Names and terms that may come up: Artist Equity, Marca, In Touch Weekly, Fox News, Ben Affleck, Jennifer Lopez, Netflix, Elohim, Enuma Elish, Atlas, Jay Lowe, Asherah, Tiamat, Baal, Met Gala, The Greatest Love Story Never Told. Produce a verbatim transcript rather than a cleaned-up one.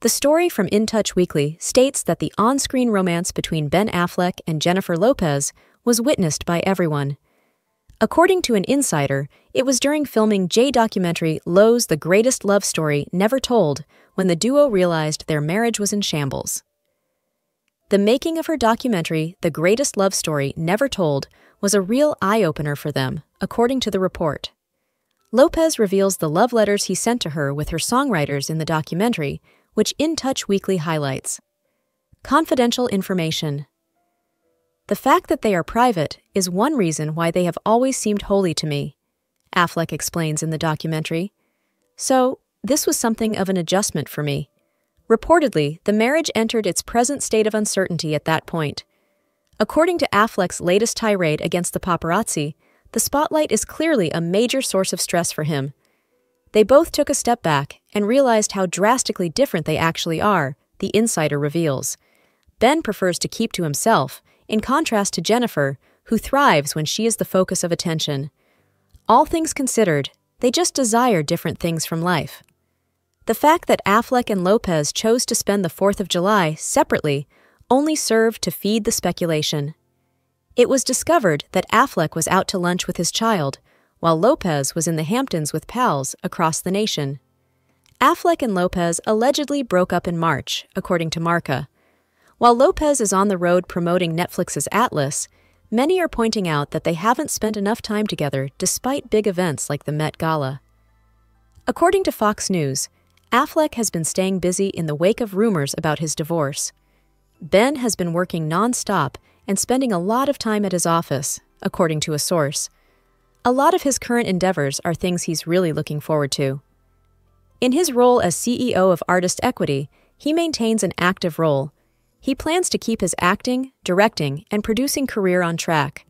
The story from In Touch Weekly states that the on-screen romance between Ben Affleck and Jennifer Lopez was witnessed by everyone. According to an insider, it was during filming Jay documentary Lowe's The Greatest Love Story Never Told when the duo realized their marriage was in shambles. The making of her documentary The Greatest Love Story Never Told was a real eye-opener for them, according to the report. Lopez reveals the love letters he sent to her with her songwriters in the documentary, which In Touch Weekly highlights. Confidential information. The fact that they are private is one reason why they have always seemed holy to me, Affleck explains in the documentary. So, this was something of an adjustment for me. Reportedly, the marriage entered its present state of uncertainty at that point. According to Affleck's latest tirade against the paparazzi, the spotlight is clearly a major source of stress for him. They both took a step back and realized how drastically different they actually are, the insider reveals. Ben prefers to keep to himself, in contrast to Jennifer, who thrives when she is the focus of attention. All things considered, they just desire different things from life. The fact that Affleck and Lopez chose to spend the fourth of July separately only served to feed the speculation. It was discovered that Affleck was out to lunch with his child, while Lopez was in the Hamptons with pals across the nation. Affleck and Lopez allegedly broke up in March, according to Marca. While Lopez is on the road promoting Netflix's Atlas, many are pointing out that they haven't spent enough time together despite big events like the Met Gala. According to Fox News, Affleck has been staying busy in the wake of rumors about his divorce. Ben has been working non-stop and spending a lot of time at his office, according to a source. A lot of his current endeavors are things he's really looking forward to. In his role as C E O of Artist Equity, he maintains an active role. He plans to keep his acting, directing, and producing career on track.